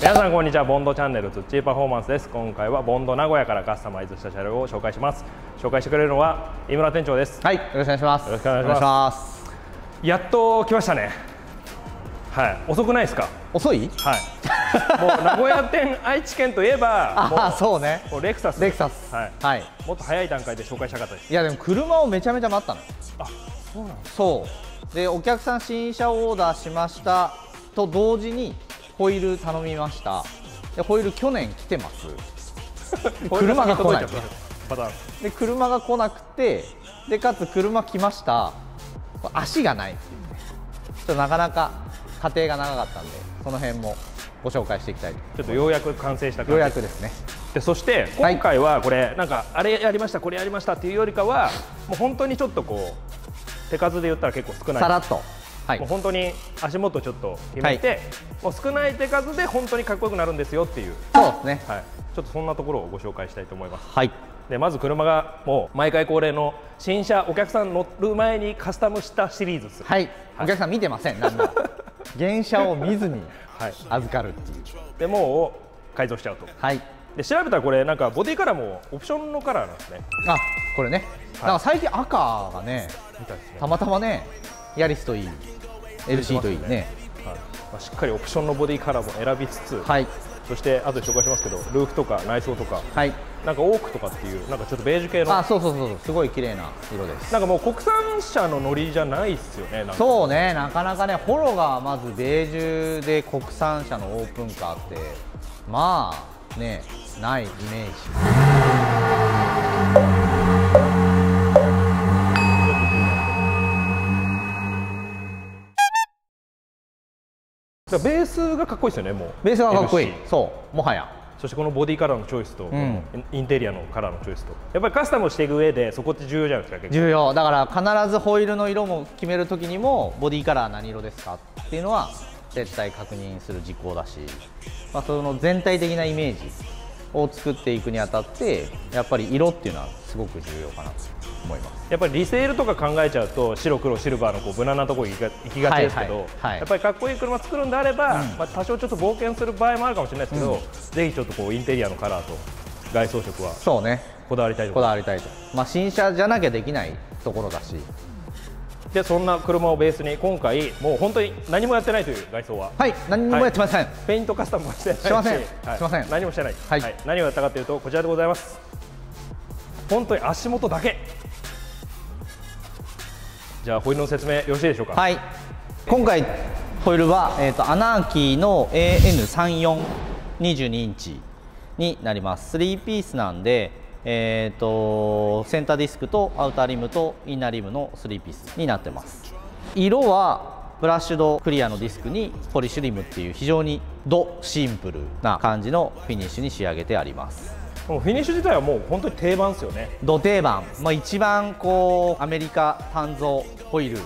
皆さんこんにちは、ボンドチャンネルツッチーパフォーマンスです。今回はボンド名古屋からカスタマイズした車両を紹介します。紹介してくれるのは井村店長です。はい、よろしくお願いします。よろしくお願いします。やっと来ましたね。はい、遅くないですか？遅い？はい。もう名古屋店、愛知県といえば、ああそうね。レクサス。レクサス。はい。もっと早い段階で紹介したかったです。いやでも車をめちゃめちゃ待ったの。あ、そうなんですか。そう。でお客さん新車オーダーしましたと同時にホイール頼みました。でホイール去年来てます。車が来ない。で車が来なくて、でかつ車来ました。足がない。ちょっとなかなか。過程が長かったんで、その辺もご紹介していきたい。ちょっとようやく完成した感じ。ようやくですね。で、そして今回はこれ、はい、なんかあれやりました、これやりましたっていうよりかは、もう本当にちょっとこう手数で言ったら結構少ない。さらっと。はい。もう本当に足元ちょっと決めて、はい、もう少ない手数で本当にかっこよくなるんですよっていう。そうですね。はい。ちょっとそんなところをご紹介したいと思います。はい。でまず車がもう毎回恒例の新車お客さん乗る前にカスタムしたシリーズです。はい。はい、お客さん見てません。なんだ。原車を見ずに預かるっていう、はい、でもう改造しちゃうと、はい、で調べたらこれなんかボディカラーもオプションのカラーなんですね。あ、これね、はい、なんか最近赤が ねたまたまね、ヤリスといい LC といい ね、はい、まあ、しっかりオプションのボディカラーも選びつつ、はい、そして後で紹介しますけどルーフとか内装とか、はい、なんかオークとかっていうなんかちょっとベージュ系の、あ、そうそうそう、すごい綺麗な色です。なんかもう国産車のノリじゃないですよね。なんかそうね、なかなかね、ホロがまずベージュで国産車のオープンカーってまあね、ないイメージ。ベースがかっこいいですよね。もうベースがかっこいい、そうもはや。そしてこのボディカラーのチョイスと、うん、インテリアのカラーのチョイスと、やっぱりカスタムしていく上でそこって重要じゃないですか。重要だから必ずホイールの色も決めるときにもボディカラー何色ですかっていうのは絶対確認する事項だし、まあ、その全体的なイメージを作っていくにあたってやっぱり色っていうのはすごく重要かなと思います。やっぱりリセールとか考えちゃうと白黒シルバーのこう無難なところに行きがちですけど、やっぱりかっこいい車作るんであれば、うん、まあ多少ちょっと冒険する場合もあるかもしれないですけど、うん、ぜひちょっとこうインテリアのカラーと外装色はそうね、こだわりたいとこだわりたいと、まあ、新車じゃなきゃできないところだし。でそんな車をベースに今回もう本当に何もやってないという外装は、はい、何もやってません、はい、ペイントカスタムもしてないし、しません、しません、何もしてない、はい、はい、何をやったかというとこちらでございます。本当に足元だけ。じゃあホイールの説明よろしいでしょうか。はい、今回ホイールは、アナーキーの AN34 22インチになります。3ピースなんでセンターディスクとアウターリムとインナーリムの3ピースになってます。色はブラッシュドクリアのディスクにポリッシュリムっていう非常にドシンプルな感じのフィニッシュに仕上げてあります。フィニッシュ自体はもう本当に定番ですよね。ド定番、まあ、一番こうアメリカ鍛造ホイール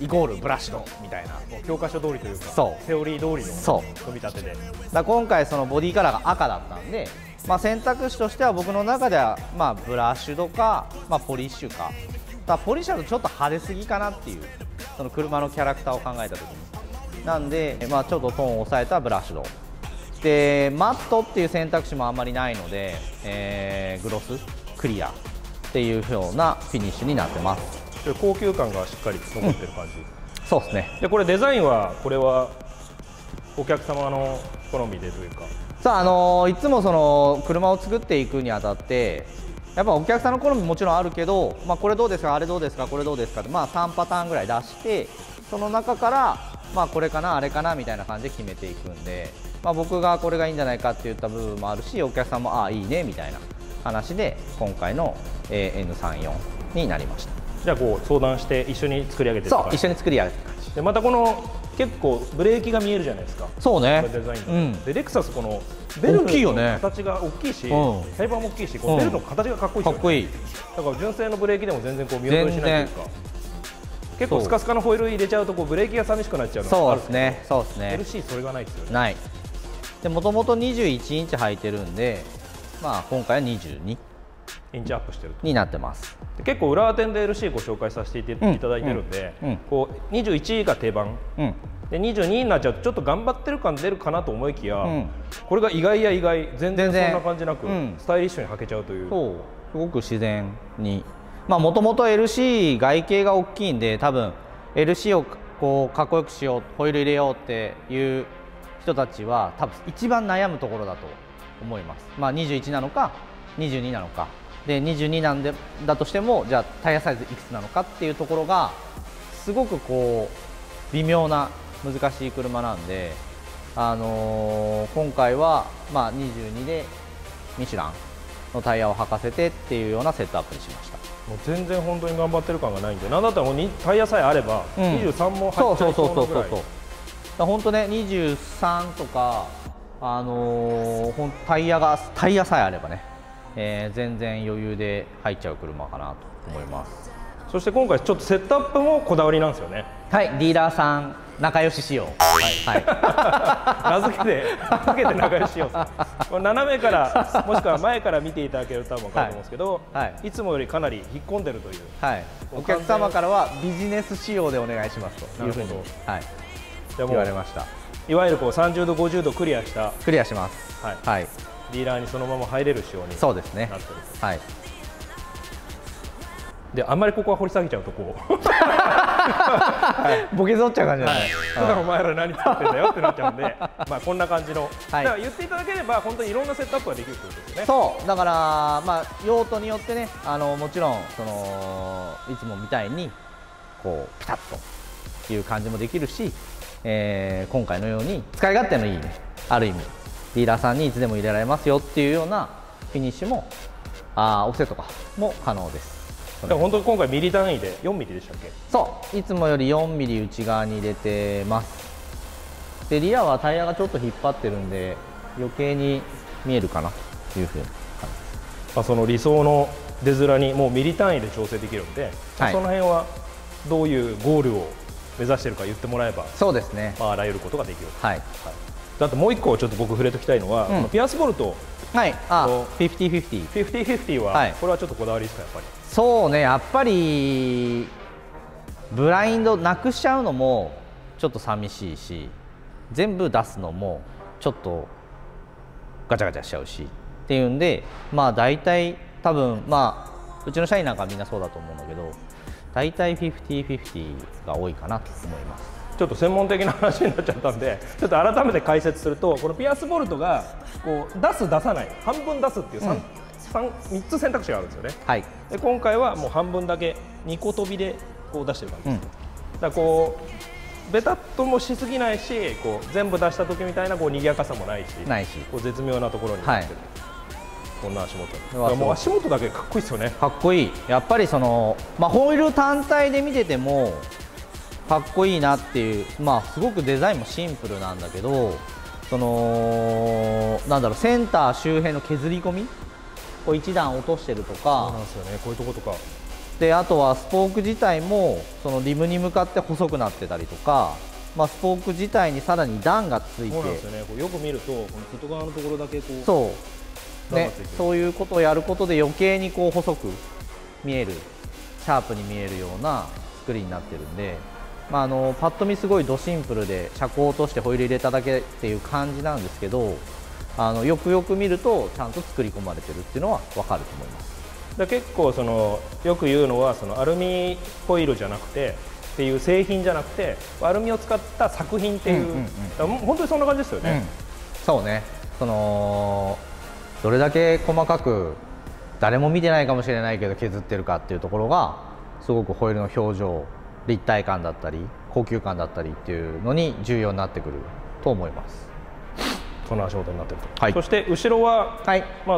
イコールブラッシュドみたいな教科書通りというか、そうセオリー通りの組み立てで、だ今回そのボディカラーが赤だったんで、まあ選択肢としては僕の中ではまあブラッシュドか、まあ、ポリッシュか、だポリッシュだとちょっと派手すぎかなっていう、その車のキャラクターを考えた時に、なんで、まあ、ちょっとトーンを抑えたブラッシュドで、マットっていう選択肢もあんまりないので、グロスクリアっていうようなフィニッシュになってます。高級感がしっかり残ってる感じ、うん、そうですね。でこれデザインはこれはお客様の好みでというか、さあ、いつもその車を作っていくにあたってやっぱお客さんの好みもちろんあるけど、まあ、これどうですか、あれどうですか、これどうですかって、まあ、3パターンぐらい出して、その中から、まあ、これかなあれかなみたいな感じで決めていくんで、まあ、僕がこれがいいんじゃないかって言った部分もあるし、お客さんもああいいねみたいな話で今回の AN34 になりました。じゃあこう相談して一緒に作り上げて、そう一緒に作り上げて感じで、またこの結構ブレーキが見えるじゃないですか。そうね。デザイン、うん、でレクサスこのベルの形が大きいし、サイバーも大きいし、こうベルの形がかっこいいですよね。かっこいい。だから純正のブレーキでも全然こう見落としないというか。結構スカスカのホイール入れちゃうとこうブレーキが寂しくなっちゃうのがあるんですけど。そうですね。LC それがないですよね。ない。でもともと21インチ履いてるんで、まあ今回は22インチアップしてるとになってます。結構裏当てで LC ご紹介させていただいてるんで、こう21が定番、で22になっちゃうとちょっと頑張ってる感出るかなと思いきや、これが意外や意外、全然そんな感じなくスタイリッシュに履けちゃうという、そうすごく自然に、もともと LC 外形が大きいんで、多分 LC をこうかっこよくしよう、ホイール入れようっていう人たちは多分一番悩むところだと思います。21なのか22なのかで、22なんでだとしても、じゃあタイヤサイズいくつなのかっていうところがすごくこう微妙な難しい車なんで、今回は22でミシュランのタイヤを履かせてっていうようなセットアップにしました。もう全然本当に頑張ってる感がないんで、なんだったらもうタイヤさえあれば23も入っちゃいそうなぐらい。本当ね、23とか、タイヤさえあればね、全然余裕で入っちゃう車かなと思います。そして今回ちょっとセットアップもこだわりなんですよね。はい、ディーラーさん仲良し仕様、名付けて仲良し仕様これ斜めからもしくは前から見ていただけると多分分かると思うんですけど、いつもよりかなり引っ込んでるという、お客様からはビジネス仕様でお願いしますというふうに言われました。いわゆるこう30度50度クリアします。ディーラーにそのまま入れる仕様になってる。そうですね。はい。で、あんまりここは掘り下げちゃうとこうボケぞっちゃう感じじゃない。普段お前ら何作ってんだよってなっちゃうんで、こんな感じの。だから言っていただければ本当にいろんなセットアップができるということですね。そう。だから用途によってね、もちろんそのいつもみたいにこうピタッという感じもできるし、今回のように使い勝手のいいね、ある意味ディーラーさんにいつでも入れられますよっていうようなフィニッシュもオフセとかも可能です。本当に今回ミリ単位で4ミリでしたっけ。そういつもより4ミリ内側に入れてます。でリアはタイヤがちょっと引っ張ってるんで余計に見えるかなというふうに、その理想の出面にもうミリ単位で調整できるんで、その辺はどういうゴールを目指してるか言ってもらえば、そうですね、あらゆることができる。あともう一個ちょっと僕触れときたいのは、ピアスボルト、50/50 はこれはちょっとこだわりですか、やっぱり。そうね、やっぱりブラインドなくしちゃうのもちょっと寂しいし、全部出すのもちょっとガチャガチャしちゃうしっていうんで、大体多分うちの社員なんかみんなそうだと思うんだけど、大体 50/50 が多いかなと思います。ちょっと専門的な話になっちゃったんで、ちょっと改めて解説すると、このピアスボルトがこう出す出さない、半分出すっていう 3つ選択肢があるんですよね。で今回はもう半分だけ2個飛びでこう出してる感じです。だからこうベタっともしすぎないし、こう全部出した時みたいなこう賑やかさもないし、こう絶妙なところになってる。こんな足元、もう足元だけかっこいいですよね。かっこいい。やっぱりそのホイール単体で見ててもかっこいいなっていう、すごくデザインもシンプルなんだけど、そのなんだろう、センター周辺の削り込みを一段落としてるとか、そうなんですよね、こういうとことかで、あとはスポーク自体もそのリムに向かって細くなってたりとか、スポーク自体にさらに段がついて、そうなんですよね、こうよく見るとこの外側のところだけこう、そうね、そういうことをやることで余計にこう細く見える、シャープに見えるような作りになってるんで。パッと見すごいドシンプルで車高としてホイール入れただけっていう感じなんですけど、よくよく見るとちゃんと作り込まれてるっていうのは分かると思います。だ結構そのよく言うのは、そのアルミホイールじゃなくてっていう製品じゃなくて、アルミを使った作品っていう、本当にそんな感じですよね。そうね、そのどれだけ細かく誰も見てないかもしれないけど削ってるかっていうところがすごくホイールの表情、立体感だったり高級感だったりっていうのに重要になってくると思います。その足元になってると、そして後ろは、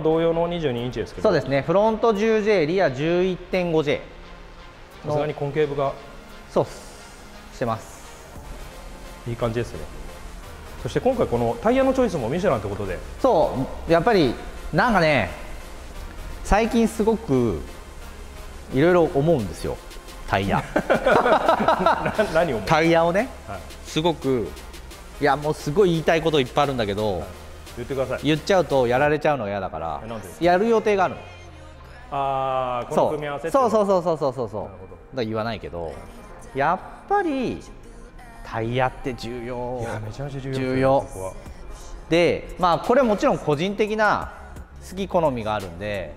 同様の22インチですけど、そうですね、フロント 10J リア 11.5J、 さすがにコンケーブがそうっすしてます。いい感じですね。そして今回このタイヤのチョイスもミシュランということで、そうやっぱりなんかね、最近すごくいろいろ思うんですよ、タイヤタイヤをね、すごく、いやもうすごい言いたいこといっぱいあるんだけど、言っちゃうとやられちゃうのが嫌だから、やる予定があるの。ああ、この組み合わせってそうそうそうそうそうそうそうだから言わないけど、やっぱりタイヤって重要。いや、めちゃめちゃ重要で、まあこれはもちろん個人的な好き好みがあるんで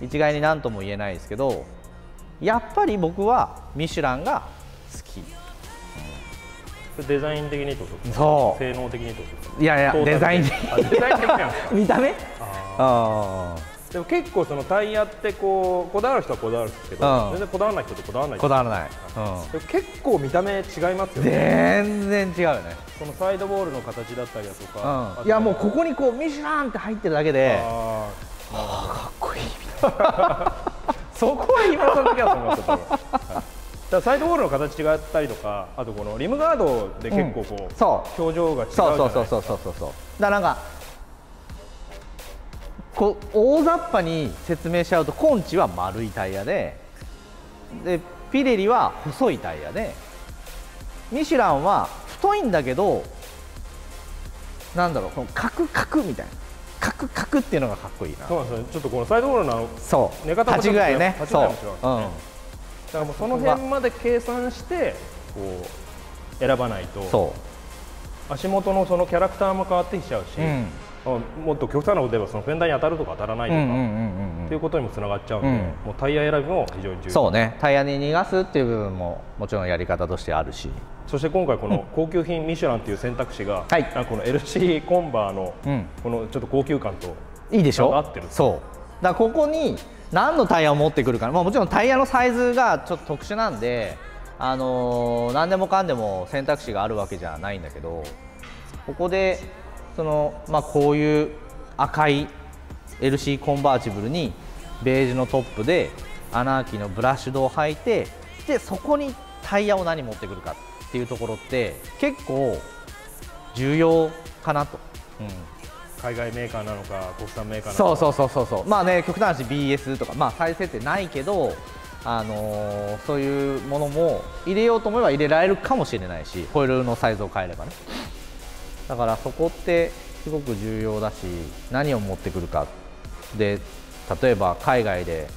一概に何とも言えないですけど、やっぱり僕はミシュランが好き。デザイン的にとか、そう性能的にとか、いやいやデザイン的見た目。ああ、でも結構そのタイヤってこうこだわる人はこだわるんですけど、全然こだわらない人ってこだわらない。こだわらない。結構見た目違いますよね。全然違うよね。このサイドボールの形だったりだとか、いやもうここにこうミシュランって入ってるだけで、ああかっこいいみたいな。そこは今の時はそう思ったところ。サイドボールの形違ったりとか、あとこのリムガードで結構こう表情が違うじゃないですか。そうそうそうそうそう。だからなんかこう大雑把に説明しちゃうと、コンチは丸いタイヤで、でピレリは細いタイヤで、ミシュランは太いんだけど、なんだろう、このカクカクみたいな、カクカクっていうのがかっこいいな。そうですね。ちょっとこのサイドボールの寝方も立ち具合ね。そう、だからもうその辺まで計算してこう選ばないと、足元のそのキャラクターも変わってきちゃうし、もっと極端なこと言えばそのフェンダーに当たるとか当たらないとかっていうことにもつながっちゃうので、もうタイヤ選びも非常に重要。そうね、タイヤに逃がすっていう部分ももちろんやり方としてあるし、そして今回この高級品ミシュランという選択肢が、この LC コンバーのこのちょっと高級感といいでしょ、合ってる。そうだからここに何のタイヤを持ってくるか、まあ、もちろんタイヤのサイズがちょっと特殊なんで、何でもかんでも選択肢があるわけじゃないんだけど、ここでその、まあ、こういう赤い LC コンバーチブルにベージュのトップでアナーキーのブラッシュドを履いて、でそこにタイヤを何持ってくるかっていうところって結構重要かなと。うん、海外メーカーなのか国産メーカーなのか。そうそうそうそう。まあね、極端な話 BS とか、まあ再生ってないけど、そういうものも入れようと思えば入れられるかもしれないし、ホイールのサイズを変えればね。だからそこってすごく重要だし、何を持ってくるかで、例えば海外で、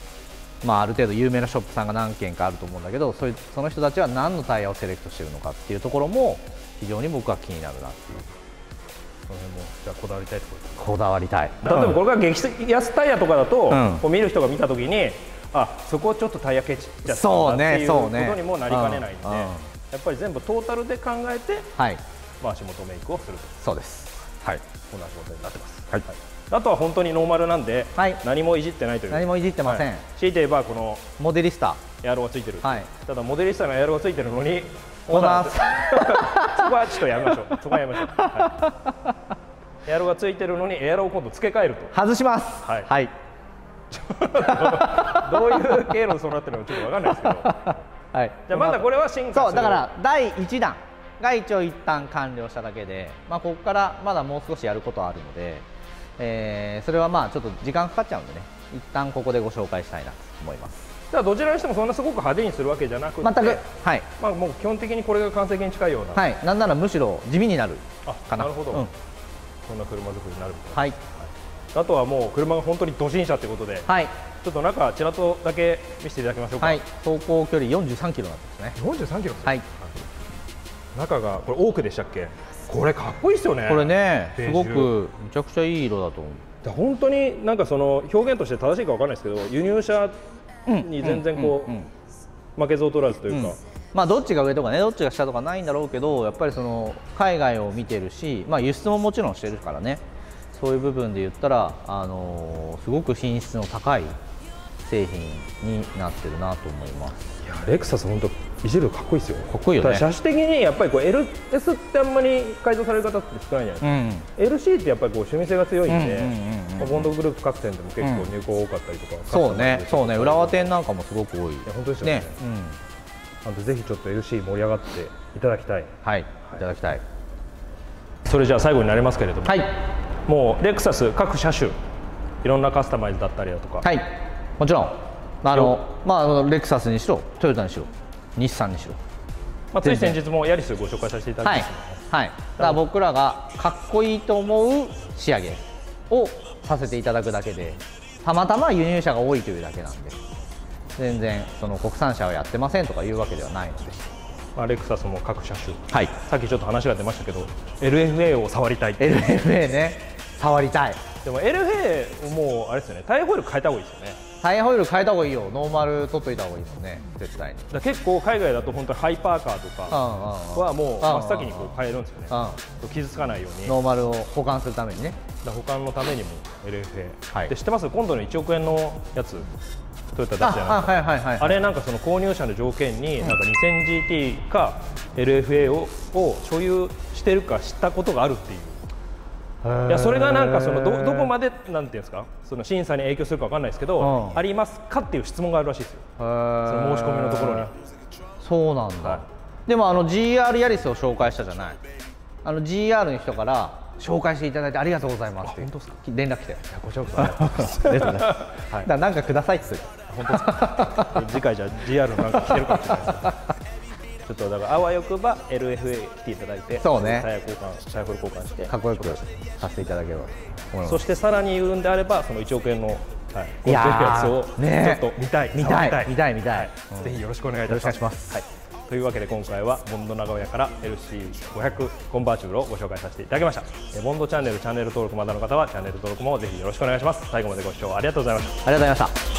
まあ、ある程度有名なショップさんが何軒かあると思うんだけど、その人たちは何のタイヤをセレクトしてるのかっていうところも非常に僕は気になるなっていう。この辺もじゃあこだわりたいところ。こだわりたい。例えばこれが激安タイヤとかだと、こう見る人が見たときに、あ、そこをちょっとタイヤケチっちゃったなっていうことにもなりかねないんで、やっぱり全部トータルで考えて、まあ足元メイクをすると。そうです。はい。こんな状態になってます。はい。あとは本当にノーマルなんで、何もいじってないという。何もいじってません。強いて言えばこのモデリスタエアロがついてる。はい。ただモデリスタのエアロがついてるのに。オーナーそこはちょっとやめましょう。そこはやめましょう。はい、エアロがついてるのにエアロを今度付け替えると外します。はい、はい、どういう経路でそうなってるのかちょっとわかんないですけど、はい、じゃあまだこれは進化する。そうだから第1弾が一応一旦完了しただけで、まあ、ここからまだもう少しやることはあるので、それはまあちょっと時間かかっちゃうんでね、一旦ここでご紹介したいなと思います。どちらにしてもそんなすごく派手にするわけじゃなくて、全く、はい、まあもう基本的にこれが完成形に近いような、はい、なんならむしろ地味になるかな。なるほど、うん、そんな車作りになるみたいな。はい、あとはもう車が本当にドシン車ということで、はい、ちょっと中ちらっとだけ見せていただきましょうか。はい、走行距離43キロなんですね。43キロ。はい、中がこれオークでしたっけ。これかっこいいですよね。これね、すごくめちゃくちゃいい色だと思う。本当になんかその表現として正しいかわからないですけど、輸入車に全然こう負けず劣らずというか、まあどっちが上とかね、どっちが下とかないんだろうけど、やっぱりその海外を見てるし、まあ輸出ももちろんしてるからね、そういう部分で言ったら、すごく品質の高い製品になってるなと思います。いや、レクサス本当いじるかっこいいですよ。かっこいいよね。車種的にやっぱりこう LS ってあんまり改造される方って少ないじゃないですか。LC ってやっぱりこう趣味性が強いんで、ボンドグループ各店でも結構入稿多かったりとか。そうね、そうね、浦和店なんかもすごく多い。本当ですよね。なんでぜひちょっと LC 盛り上がっていただきたい。はい、いただきたい。それじゃあ最後になりますけれども、もうレクサス各車種いろんなカスタマイズだったりだとか、はい、もちろんレクサスにしろ、トヨタにしろ、日産にしろ、まあ、つい先日もヤリスをご紹介させていただきました、はいはい、だから僕らがかっこいいと思う仕上げをさせていただくだけで、たまたま輸入車が多いというだけなんで、全然その国産車はやってませんとかいうわけではないので、レクサスも各車種、はい、さっきちょっと話が出ましたけど LFA を触りたい。 LFA ね、触りたい。でも LFA もうあれですよね、タイヤホイール変えた方がいいですよね。タイヤホイール変えた方がいいよ。ノーマル取っといた方がいいですね、絶対に。だ結構海外だと本当にハイパーカーとかはもう真っ先にこう変えるんですよね、傷つかないように。ノーマルを保管するためにね。保管のためにも LFA、はい、で知ってます、今度の1億円のやつトヨタ出すじゃないですか。あれなんかその購入者の条件になんか 2000GT か LFA を所有してるか知ったことがあるっていう。いやそれがなんかその どこまでなんていうんですか、その審査に影響するかわかんないですけど、ありますかっていう質問があるらしいですよ、その申し込みのところに。そうなんだ、はい、でもあの GR ヤリスを紹介したじゃない、あの GR の人から紹介していただいてありがとうございますって連絡来て、こちらこそなんかくださいって言ってた。本当ですか。次回じゃあ GR のなんか来てるかもしれないです。ちょっとだからあわよくば LFA 来ていただいて、そうね、タイヤホイール交換してかっこよくさせていただければと思います。そしてさらに言うんであれば、その1億円の50やつをちょっと見たい、見たい、ぜひよろしくお願いいたします。はい、というわけで今回はボンド長屋から LC500 コンバーチブルをご紹介させていただきました。ボンドチャンネル登録まだの方はチャンネル登録もぜひよろしくお願いします。最後までご視聴ありがとうございました。ありがとうございました。